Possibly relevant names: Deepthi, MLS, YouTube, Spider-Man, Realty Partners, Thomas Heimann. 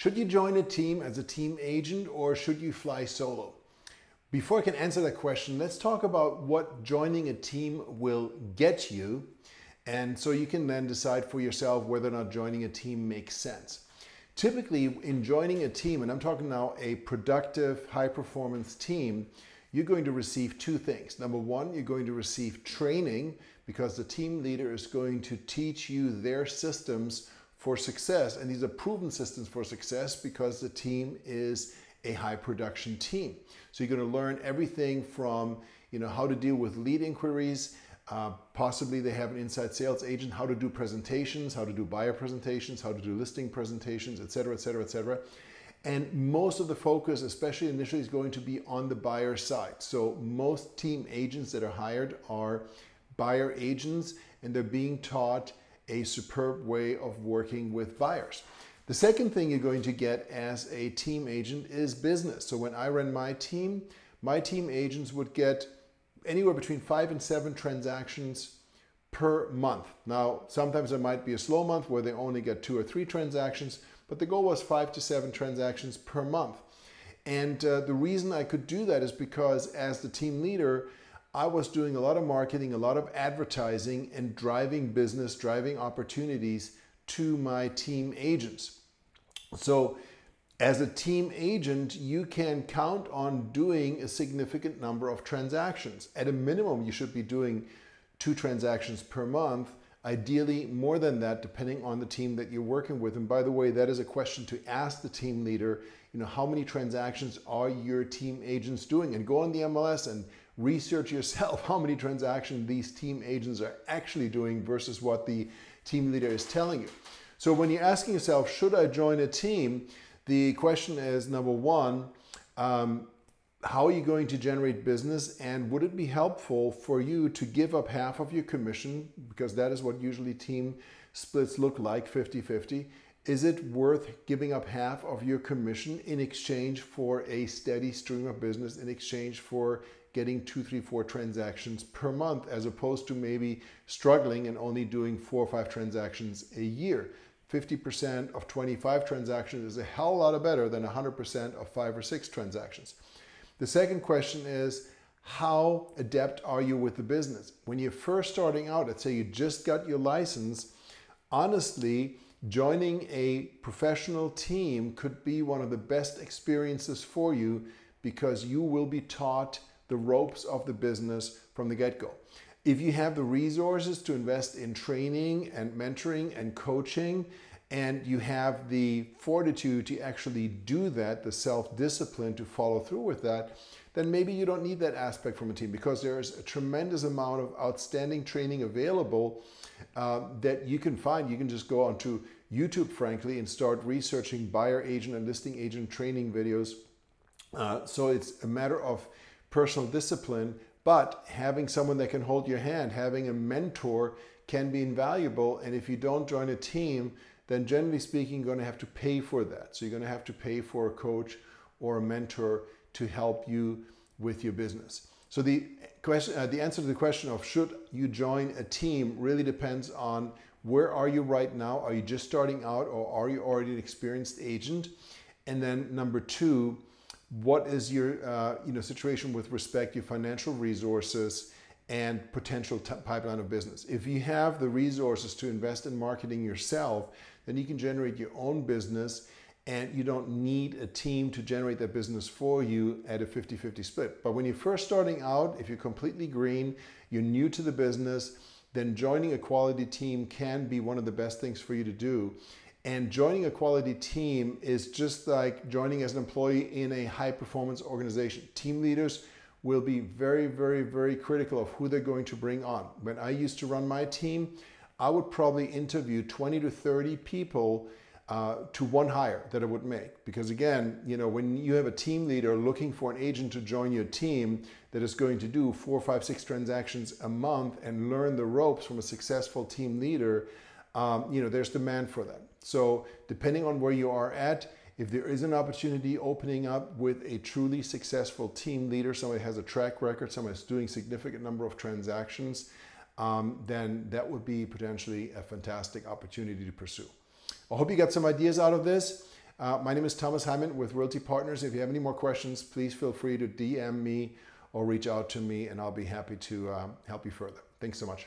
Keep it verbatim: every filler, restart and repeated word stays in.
Should you join a team as a team agent or should you fly solo? Before I can answer that question, let's talk about what joining a team will get you. And so you can then decide for yourself whether or not joining a team makes sense. Typically, in joining a team, and I'm talking now a productive, high-performance team, you're going to receive two things. Number one, you're going to receive training because the team leader is going to teach you their systems for success. And these are proven systems for success because the team is a high production team. So you're going to learn everything from, you know, how to deal with lead inquiries. Uh, possibly they have an inside sales agent, how to do presentations, how to do buyer presentations, how to do listing presentations, et cetera, et cetera, et cetera. And most of the focus, especially initially, is going to be on the buyer side. So most team agents that are hired are buyer agents, and they're being taught a superb way of working with buyers. The second thing you're going to get as a team agent is business. So when I ran my team, my team agents would get anywhere between five and seven transactions per month. Now, sometimes there might be a slow month where they only get two or three transactions, but the goal was five to seven transactions per month. And uh, the reason I could do that is because as the team leader, I was doing a lot of marketing, a lot of advertising, and driving business, driving opportunities to my team agents. So as a team agent, you can count on doing a significant number of transactions. At a minimum, you should be doing two transactions per month, ideally more than that, depending on the team that you're working with. And by the way, that is a question to ask the team leader, you know, how many transactions are your team agents doing? And go on the M L S and research yourself how many transactions these team agents are actually doing versus what the team leader is telling you. So when you're asking yourself, should I join a team? The question is, number one, um, how are you going to generate business, and would it be helpful for you to give up half of your commission, because that is what usually team splits look like, fifty fifty. Is it worth giving up half of your commission in exchange for a steady stream of business, in exchange for getting two, three, four transactions per month, as opposed to maybe struggling and only doing four or five transactions a year? fifty percent of twenty-five transactions is a hell of a lot better than one hundred percent of five or six transactions. The second question is, how adept are you with the business? When you're first starting out, let's say you just got your license, honestly, joining a professional team could be one of the best experiences for you because you will be taught the ropes of the business from the get-go. If you have the resources to invest in training and mentoring and coaching, and you have the fortitude to actually do that, the self-discipline to follow through with that, then maybe you don't need that aspect from a team, because there is a tremendous amount of outstanding training available uh, that you can find. You can just go onto YouTube, frankly, and start researching buyer agent and listing agent training videos. Uh, so it's a matter of personal discipline. But having someone that can hold your hand, having a mentor, can be invaluable. And if you don't join a team, then generally speaking, you're going to have to pay for that. So you're going to have to pay for a coach or a mentor to help you with your business. So the question, uh, the answer to the question of should you join a team really depends on where are you right now? Are you just starting out, or are you already an experienced agent? And then number two, what is your uh, you know, situation with respect to your financial resources and potential pipeline of business? If you have the resources to invest in marketing yourself, then you can generate your own business, and you don't need a team to generate that business for you at a fifty fifty split. But when you're first starting out, if you're completely green, you're new to the business, then joining a quality team can be one of the best things for you to do. And joining a quality team is just like joining as an employee in a high-performance organization. Team leaders will be very, very, very critical of who they're going to bring on. When I used to run my team, I would probably interview twenty to thirty people uh, to one hire that I would make. Because again, you know, when you have a team leader looking for an agent to join your team that is going to do four, five, six transactions a month and learn the ropes from a successful team leader, um, you know, there's demand for that. So depending on where you are at, if there is an opportunity opening up with a truly successful team leader, somebody has a track record, somebody's doing significant number of transactions, um, then that would be potentially a fantastic opportunity to pursue. I hope you got some ideas out of this. Uh, my name is Thomas Heimann with Realty Partners. If you have any more questions, please feel free to D M me or reach out to me, and I'll be happy to um, help you further. Thanks so much.